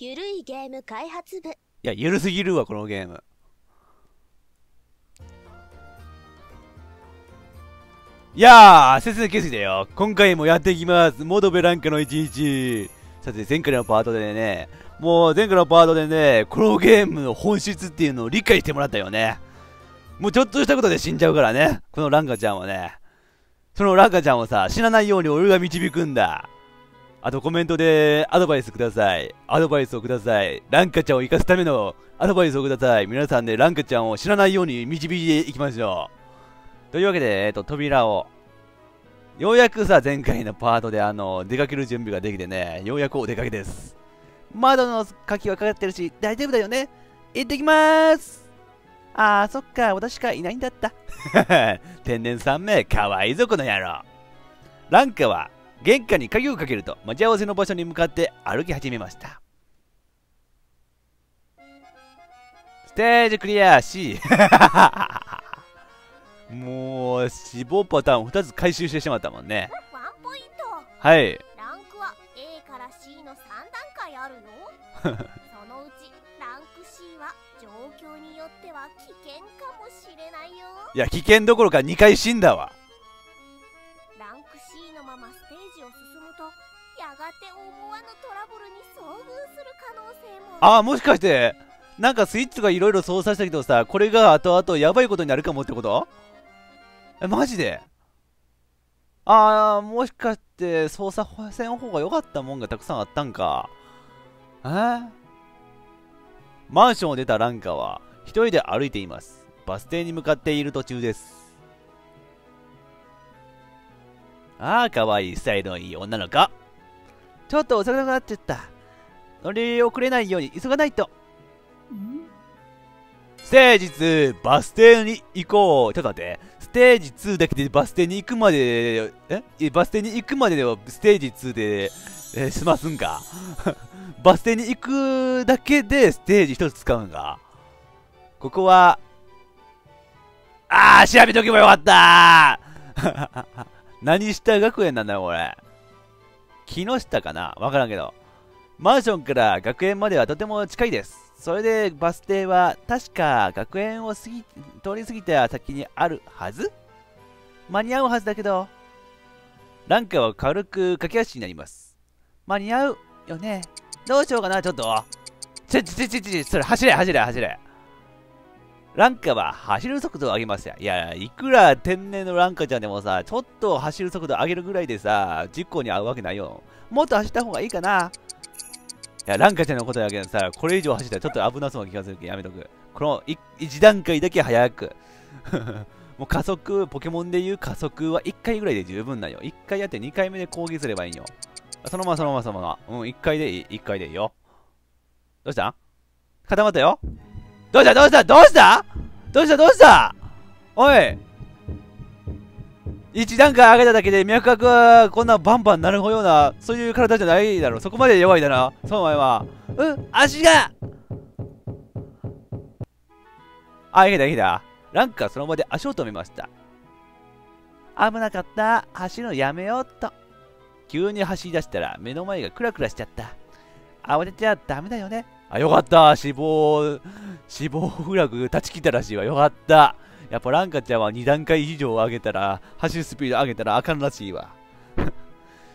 ゆるいゲーム開発部。いや、ゆるすぎるわこのゲーム。いやあ、説明けすぎだよ。今回もやっていきます、モドベランカの1日。さて、前回のパートでね、このゲームの本質っていうのを理解してもらったよね。もうちょっとしたことで死んじゃうからね、このランカちゃんはね。そのランカちゃんをさ、死なないように俺が導くんだ。あとコメントでアドバイスをください。ランカちゃんを生かすためのアドバイスをください。皆さんで、ね、ランカちゃんを死なないように導いていきましょう。というわけで、扉を。ようやくさ、前回のパートで出かける準備ができてね、ようやくお出かけです。窓の鍵はかかってるし、大丈夫だよね。行ってきまーす。あー、そっか、私しかいないんだった。天然3名、かわいいぞ、この野郎。ランカは、玄関に鍵をかけると、待ち合わせの場所に向かって歩き始めました。ステージクリア C。もう、死亡パターンを2つ回収してしまったもんね。ワンポイント。はい。ランクは A から C の3段階あるの。そのうち、ランク C は状況によっては危険かもしれないよ。いや、危険どころか2回死んだわ。ランク C のままステージを進むと、やがて思わぬトラブルに遭遇する可能性も。ああ、もしかして、なんかスイッチがいろいろ操作したけどさ、これが後々やばいことになるかもってこと？え、マジで？あー、もしかして、操作せん方が良かったもんがたくさんあったんか。マンションを出たランカは、一人で歩いています。バス停に向かっている途中です。あー、かわいい、スタイルのいい女の子。ちょっと遅くなっちゃった。乗り遅れないように急がないと。ステージ2、バス停に行こう。ちょっと待って。ステージ2だけでバス停に行くまで、バス停に行くまでではステージ2で、済ますんか。バス停に行くだけでステージ1つ使うんか。ここは、あー、調べとけばよかったー。何した学園なんだよ、これ。木下かな？わからんけど。マンションから学園まではとても近いです。それでバス停は確か学園を通り過ぎた先にあるはず？間に合うはずだけど。ランカは軽く駆け足になります。間に合うよね。どうしようかな、ちょっと。それ走れ。ランカは走る速度を上げますよ。いや、いくら天然のランカちゃんでもさ、ちょっと走る速度上げるぐらいでさ、事故に遭うわけないよ。もっと走った方がいいかな。いや、ランカちゃんのことだけどさ、これ以上走ったらちょっと危なそうな気がするけど、やめとく。この1段階だけ早く。もう加速、ポケモンでいう加速は1回ぐらいで十分なんよ。1回やって2回目で攻撃すればいいんよ。そのまま。うん、1回でいいよ。どうした？固まったよ。どうしたおい！ 1段階上げただけで脈拍はこんなバンバンなるような、そういう体じゃないだろ。そこまで弱いだな、その前は。足がいけた。ランカはその場で足を止めました。危なかった。走るのやめようっと。急に走り出したら目の前がクラクラしちゃった。慌てちゃダメだよね。あ、よかった。死亡フラグ断ち切ったらしいわ。よかった。やっぱランカちゃんは2段階以上上げたら、走るスピード上げたらあかんらしいわ。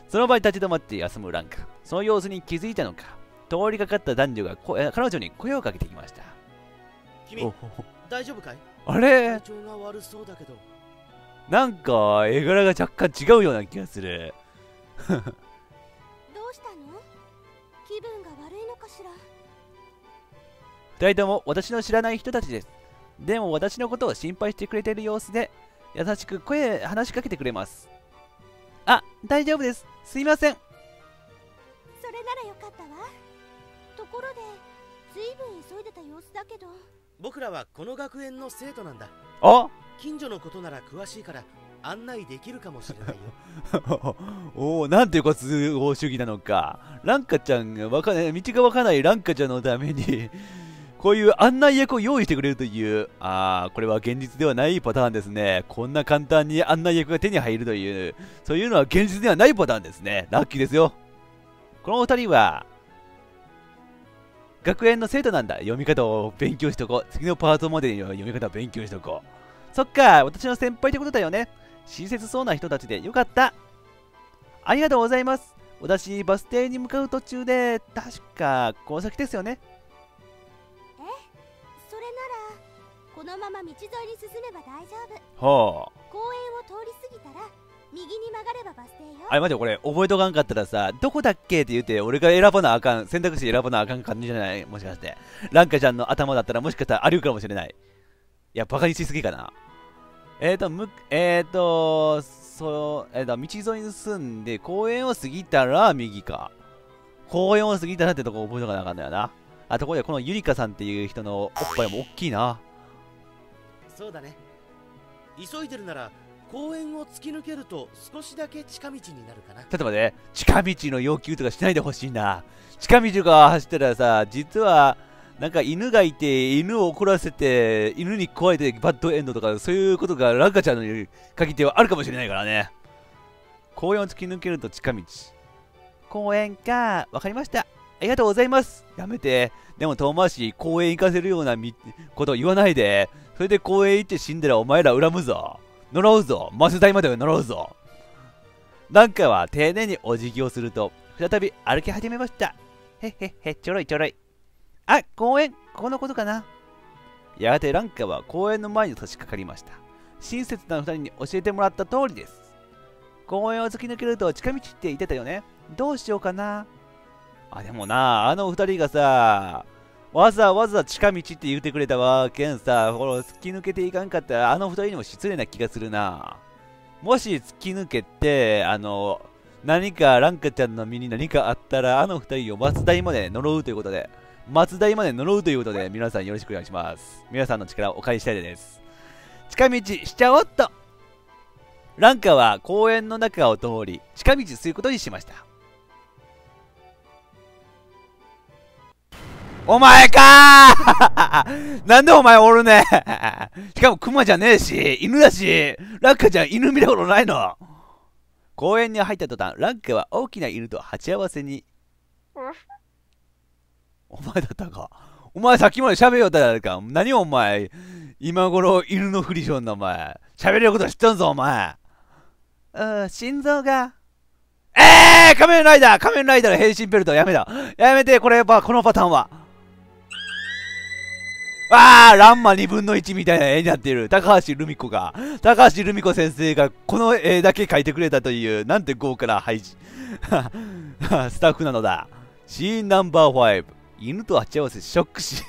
その場に立ち止まって休むランカ。その様子に気づいたのか、通りかかった男女が彼女に声をかけてきました。君、大丈夫かい？あれ？体調が悪そうだけど。なんか、絵柄が若干違うような気がする。どうしたの？気分が悪いのかしら。二人とも私の知らない人たちです。でも私のことを心配してくれている様子で、優しく話しかけてくれます。あ、大丈夫です。すいません。それならよかったわ。ところで、ずいぶん急いでた様子だけど。僕らはこの学園の生徒なんだ。あ？近所のことなら詳しいから案内できるかもしれないよ。おお、なんていうか都合主義なのか。ランカちゃんが道がわからないランカちゃんのために。こういう案内役を用意してくれるという、これは現実ではないパターンですね。こんな簡単に案内役が手に入るという、そういうのは現実ではないパターンですね。ラッキーですよ。このお二人は、学園の生徒なんだ。読み方を勉強しとこう。次のパートまでに読み方を勉強しとこう。そっか、私の先輩ってことだよね。親切そうな人たちでよかった。ありがとうございます。私、バス停に向かう途中で、確か、この先ですよね。え、それなら、このまま道沿いに進めば大丈夫。はあ。公園を通り過ぎたら、右に曲がればバス停よ。あれ、待てよ、これ、覚えとかんかったらさ、どこだっけって言って、俺が選ばなあかん、選択肢選ばなあかん感じじゃない？もしかして。ランカちゃんの頭だったら、もしかしたらありうかもしれない。いや、バカにしすぎかな。道沿いに進んで、公園を過ぎたら右か。公園を過ぎたらってとこ覚えとかなあかんだよな。あ、ところでこのゆりかさんっていう人のおっぱいもおっきいな。そうだね。急いでるなら、公園を突き抜けると少しだけ近道になるかな。ちょっと待って、近道の要求とかしないでほしいな。近道が走ったらさ、実は、なんか犬がいて、犬を怒らせて、犬に食われてバッドエンドとか、そういうことがランカちゃんの限りはあるかもしれないからね。公園を突き抜けると近道。公園か、わかりました。ありがとうございます。やめて。でも遠回し、公園行かせるようなことを言わないで。それで公園行って死んだらお前ら恨むぞ。呪うぞ。マス代までは呪うぞ。ランカは丁寧にお辞儀をすると、再び歩き始めました。へっへっへ、ちょろいちょろい。あ、公園、ここのことかな。やがてランカは公園の前に差し掛かりました。親切な二人に教えてもらった通りです。公園を突き抜けると近道って言ってたよね。どうしようかな。あ、でもな、あの二人がさ、わざわざ近道って言ってくれたわけんさ、この突き抜けていかんかったら、あの二人にも失礼な気がするな。もし突き抜けて、何かランカちゃんの身に何かあったら、あの二人を松代まで呪うということで。松代まで呪うということで、皆さんよろしくお願いします。皆さんの力をお借りしたいです。近道しちゃおっと。ランカは公園の中を通り、近道することにしました。お前かーなんでお前おるねしかもクマじゃねえし、犬だし、ランカちゃん犬見たことないの。公園に入った途端、ランカは大きな犬と鉢合わせに。お前だったか。お前さっきまで喋りよったじゃないか。何お前。今頃犬のフリジョンのお前。喋ること知ったんぞお前。心臓が。仮面ライダー仮面ライダーの変身ベルトやめだ。やめて、これやっぱこのパターンは。わあ、ランマ2分の1みたいな絵になっている。高橋留美子が。高橋留美子先生がこの絵だけ描いてくれたという、なんて豪華な配置。スタッフなのだ。シーンナンバー5。犬と鉢合わせショック死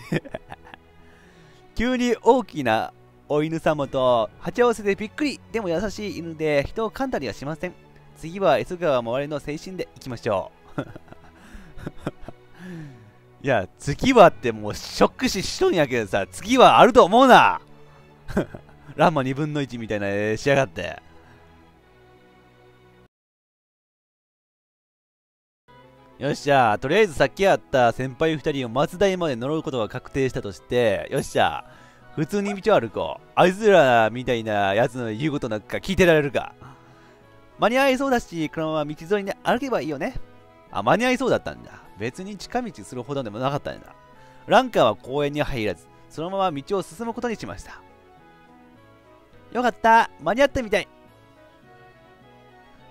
急に大きなお犬様と鉢合わせでびっくり。でも優しい犬で人を噛んだりはしません。次は磯川周りの精神でいきましょういや次はってもうショック死しとんやけどさ、次はあると思うなランマ2分の1みたいな絵しやがって。よっしゃ、とりあえずさっき会った先輩2人を松代まで呪うことが確定したとして、よっしゃ、普通に道を歩こう。あいつらみたいなやつの言うことなんか聞いてられるか。間に合いそうだし、このまま道沿いに歩けばいいよね。あ、間に合いそうだったんだ。別に近道するほどでもなかったんだ。ランカは公園に入らず、そのまま道を進むことにしました。よかった、間に合ったみたい。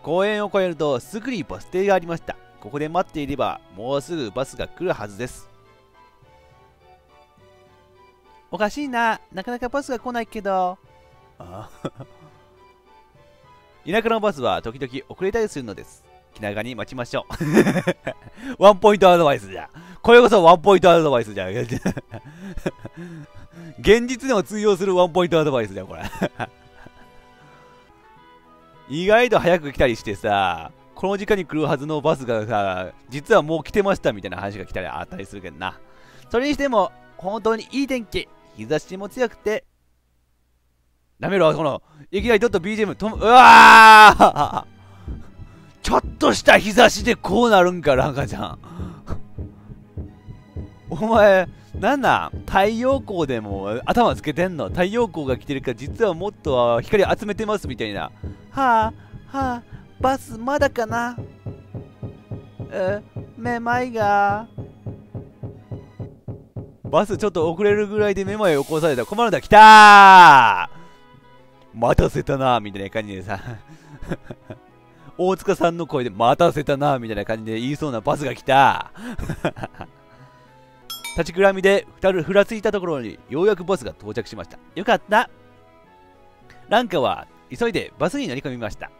公園を越えると、すぐにバス停がありました。ここで待っていればもうすぐバスが来るはずです。おかしいな、なかなかバスが来ないけど田舎のバスは時々遅れたりするのです。気長に待ちましょうワンポイントアドバイスじゃ。これこそワンポイントアドバイスじゃ現実でも通用するワンポイントアドバイスじゃこれ意外と早く来たりしてさ、この時間に来るはずのバスがさ、実はもう来てましたみたいな話が来たりあったりするけどな。それにしても、本当にいい天気。日差しも強くて。なめろ、この、いきなりちょっと BGM、うわーちょっとした日差しでこうなるんか、ランカちゃん。お前、なんなん太陽光でも頭つけてんの？太陽光が来てるから、実はもっと光集めてますみたいな。はぁ、はぁ。バスまだかな。めまいがバスちょっと遅れるぐらいでめまいを起こされたら困るんだ。来たー、待たせたなーみたいな感じでさ大塚さんの声で待たせたなーみたいな感じで言いそうなバスが来た立ちくらみでふらついたところにようやくバスが到着しました。よかった。蘭華は急いでバスに乗り込みました。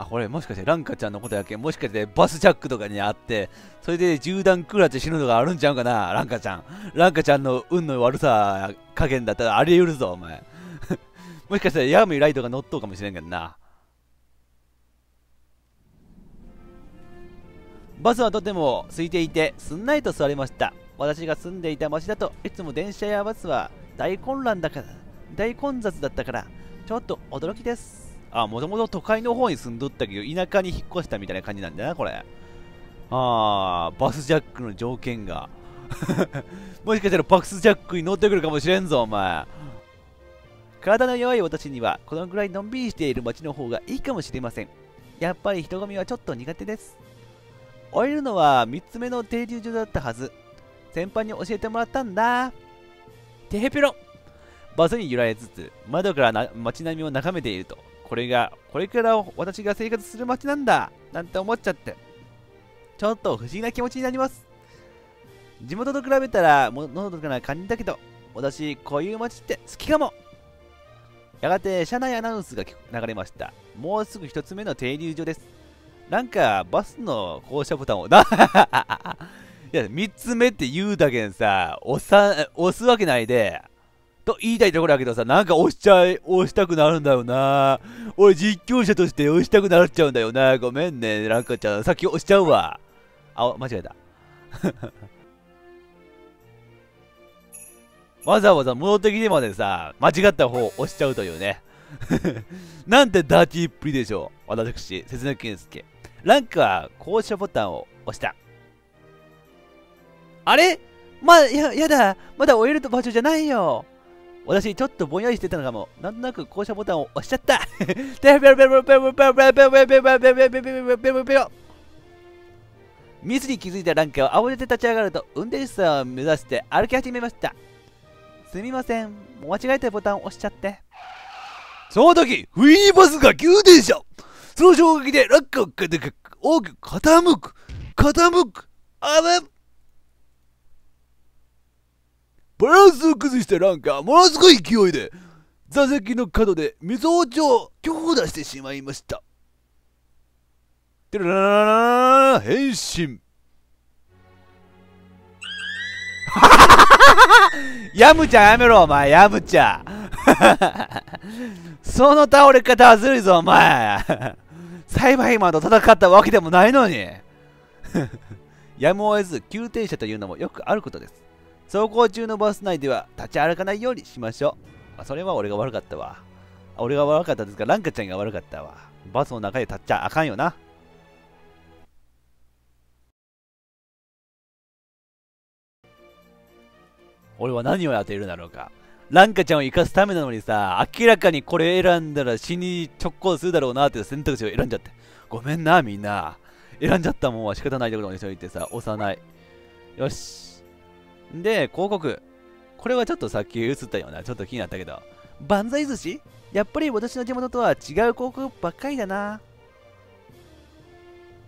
あ、これもしかして蘭華ちゃんのことやけん、もしかしてバスジャックとかにあって、それで銃弾食らって死ぬのがあるんちゃうかな。蘭華ちゃん、蘭華ちゃんの運の悪さ加減だったらあり得るぞお前もしかしたらヤミライトが乗っとうかもしれんけどな。バスはとても空いていてすんなりと座れました。私が住んでいた町だといつも電車やバスは大混雑だったからちょっと驚きです。あ、もともと都会の方に住んどったけど、田舎に引っ越したみたいな感じなんだな、これ。あー、バスジャックの条件が。もしかしたらバスジャックに乗ってくるかもしれんぞ、お前。体の弱い私には、このぐらいのんびりしている街の方がいいかもしれません。やっぱり人混みはちょっと苦手です。降りるのは3つ目の停留所だったはず。先輩に教えてもらったんだ。てへぺろ。バスに揺られつつ、窓から街並みを眺めていると。これから私が生活する街なんだなんて思っちゃって、ちょっと不思議な気持ちになります。地元と比べたらのどかな感じだけど、私こういう街って好きかも。やがて車内アナウンスが流れました。もうすぐ1つ目の停留所です。なんかバスの降車ボタンをいや3つ目って言うだけんさ、押すわけないでと言いたいところだけどさ、なんか押したくなるんだよな。俺実況者として押したくなっちゃうんだよな。ごめんね、蘭華ちゃん。さっき押しちゃうわ。あ、間違えた。わざわざ戻ってきてまでさ、間違った方を押しちゃうというね。なんてダーティーっぷりでしょう。私、節な健介。蘭華は降車ボタンを押した。あれやだ。まだ終える場所じゃないよ。私、ちょっとぼんやりしてたのかも。なんとなく降車ボタンを押しちゃった。ミスに気づいた蘭華は慌てて立ち上がると、運転手さんを目指して歩き始めました。すみません。間違えてボタンを押しちゃって。その時、不意にバスが急停車。その衝撃で蘭華が大きく傾く。あぶっ。バランスを崩した蘭華はものすごい勢いで座席の角でみぞおちを強打してしまいました。てらららら、変身ヤムちゃんやめろお前、ヤムちゃんその倒れ方はずるいぞお前サイバーマンと戦ったわけでもないのにやむを得ず急停車というのもよくあることです。走行中のバス内では立ち歩かないようにしましょう。それは俺が悪かったわ。俺が悪かったですが、蘭華ちゃんが悪かったわ。バスの中で立っちゃあかんよな。俺は何をやっているだろうか。蘭華ちゃんを生かすためなのにさ、明らかにこれ選んだら死に直行するだろうなっていう選択肢を選んじゃって。ごめんな、みんな。選んじゃったもんは仕方ないところにしといてさ、押さない。よし。で、広告。これはちょっとさっき映ったような、ちょっと気になったけど。万歳寿司？やっぱり私の地元とは違う広告ばっかりだな。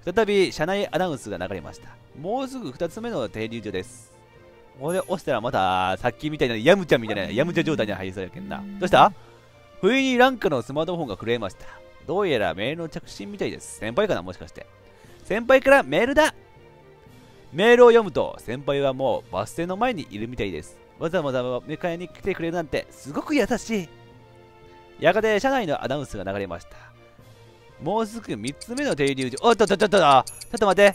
再び、車内アナウンスが流れました。もうすぐ2つ目の停留所です。ここで押したらまた、さっきみたいなヤムチャ状態に入りそうやけんな。どうした？不意に蘭華のスマートフォンが震えました。どうやらメールの着信みたいです。先輩かな、もしかして。先輩からメールだ！メールを読むと、先輩はもうバス停の前にいるみたいです。わざわざ迎えに来てくれるなんて、すごく優しい。やがて、車内のアナウンスが流れました。もうすぐ3つ目の停留所。おっとっとっとっと、ちょっと待っ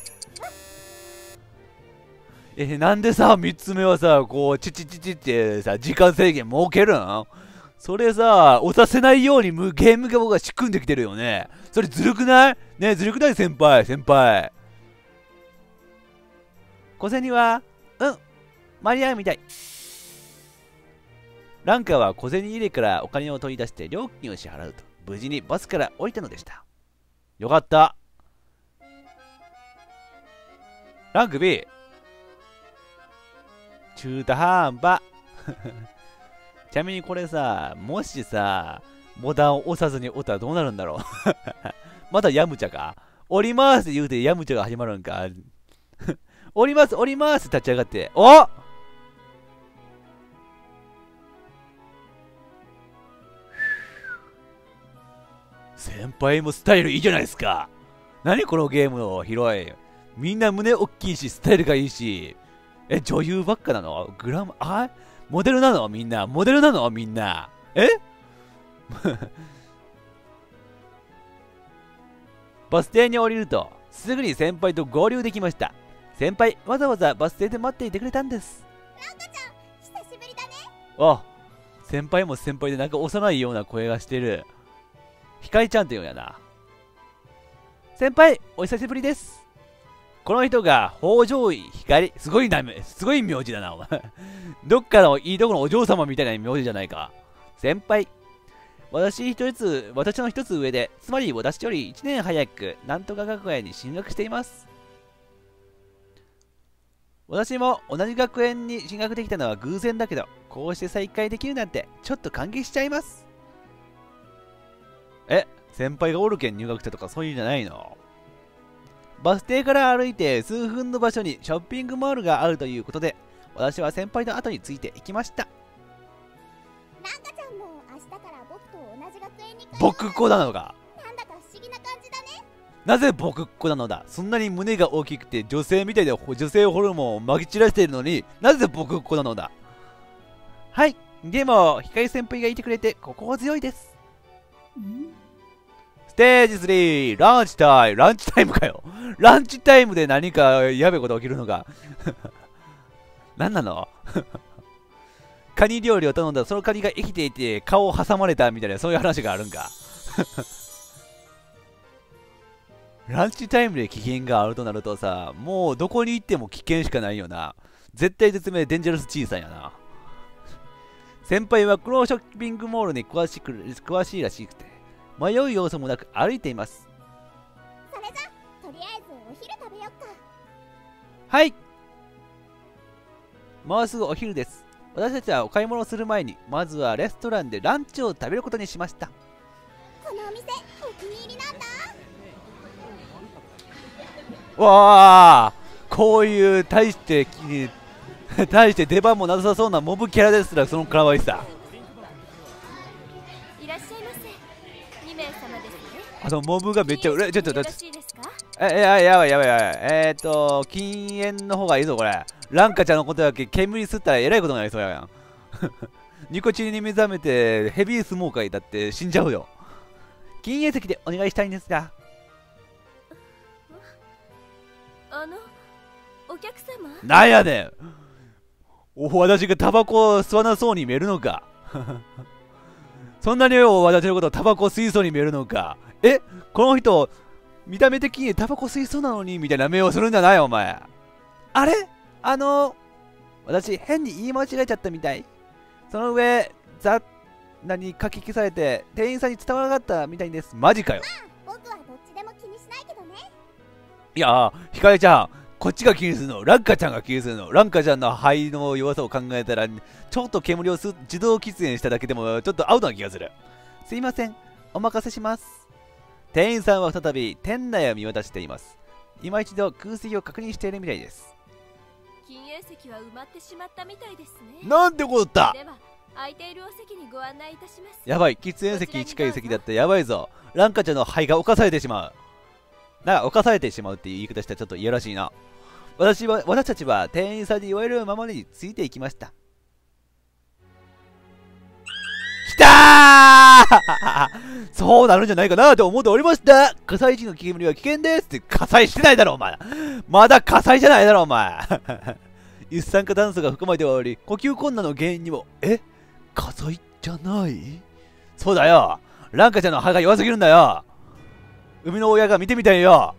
て。なんでさ、3つ目はさ、こう、チチチチってさ、時間制限設けるん？それさ、押させないようにゲームが僕は仕組んできてるよね。それずるくない？ね、ずるくない？先輩。小銭は、間に合うみたい。蘭華は小銭入れからお金を取り出して料金を支払うと、無事にバスから降りたのでした。よかった。ラグビー中途半端ちなみにこれさ、もしさボタンを押さずにおったらどうなるんだろうまだヤムチャかおりますって言うてヤムチャが始まるんかおりますおりますって立ち上がっておっ先輩もスタイルいいじゃないですか。何このゲームの広い。みんな胸大きいし、スタイルがいいし。え、女優ばっかなの？グラム、あ？モデルなの？みんな。モデルなの？みんな。えバス停に降りると、すぐに先輩と合流できました。先輩、わざわざバス停で待っていてくれたんです。なんかちゃん、久しぶりだね。あ、先輩も先輩でなんか幼いような声がしてる。ひかりちゃんって言うんやな。先輩、お久しぶりです。この人が北条光、すごいな、すごい名字だな、お前。どっかのいいとこのお嬢様みたいな名字じゃないか。先輩、私の一つ上で、つまり私より1年早く、なんとか学園に進学しています。私も同じ学園に進学できたのは偶然だけど、こうして再会できるなんて、ちょっと感激しちゃいます。え、先輩がおるけん入学したとかそういうんじゃないの？バス停から歩いて数分の場所にショッピングモールがあるということで、私は先輩の後についていきました。なんかちゃんも明日から僕と同じ学園に僕っ子なのか。なんだか不思議な感じだね。なぜ僕っ子なのだ。そんなに胸が大きくて女性みたいで女性ホルモンをまき散らしているのに、なぜ僕っ子なのだ。はい、でも光先輩がいてくれて心強いです。ステージ3、ランチタイム。ランチタイムかよ。ランチタイムで何かやべえこと起きるのか何なのカニ料理を頼んだらそのカニが生きていて顔を挟まれたみたいな、そういう話があるんかランチタイムで危険があるとなるとさ、もうどこに行っても危険しかないよな。絶対絶命デンジャラスチーさんやな。先輩はこのショッピングモールに詳しいらしくて、迷う要素もなく歩いています。それじゃとりあえずお昼食べよっか。はい、もうすぐお昼です。私たちはお買い物をする前にまずはレストランでランチを食べることにしました。このお店お気に入りなんだわあ、こういう大して出番もなさそうなモブキャラですらその可愛さ。いらっしゃいませ。2名様ですね。あのモブがめっちゃうれちょっとだって。やばいやばいやばい。禁煙の方がいいぞこれ。ランカちゃんのことだけ煙吸ったらえらいことになりそうやんニコチンに目覚めてヘビースモーカーだって死んじゃうよ。禁煙席でお願いしたいんですが。あのお客様。なんやねん。私がタバコを吸わなそうに見えるのかそんなに私のことをタバコ吸いそうに見えるのか。え、この人見た目的にタバコ吸いそうなのにみたいな目をするんじゃないお前。あれ私変に言い間違えちゃったみたい。その上雑なに書き消されて店員さんに伝わらなかったみたいです。マジかよ。まあ、僕はどっちでも気にしないけどね。いやひかりちゃんこっちが気にするの。ランカちゃんが気にするの。ランカちゃんの肺の弱さを考えたら、ちょっと煙を吸う、自動喫煙しただけでもちょっとアウトな気がする。すいません、お任せします。店員さんは再び店内を見渡しています。今一度空席を確認しているみたいです。禁煙席は埋まってしまったみたいですね。なんてことだ。では空いているお席にご案内いたします。やばい、喫煙席に近い席だったらやばいぞ。ランカちゃんの肺が侵されてしまう。なんか侵されてしまうっていう言い方したらちょっといやらしいな。私たちは店員さんに言われるままについていきました。きたーそうなるんじゃないかなと思っておりました。火災時の煙は危険ですって火災してないだろお前。まだ火災じゃないだろお前。一酸化炭素が含まれており、呼吸困難の原因にも。え、火災じゃない？そうだよ。ランカちゃんの歯が弱すぎるんだよ。生みの親が見てみたいよ。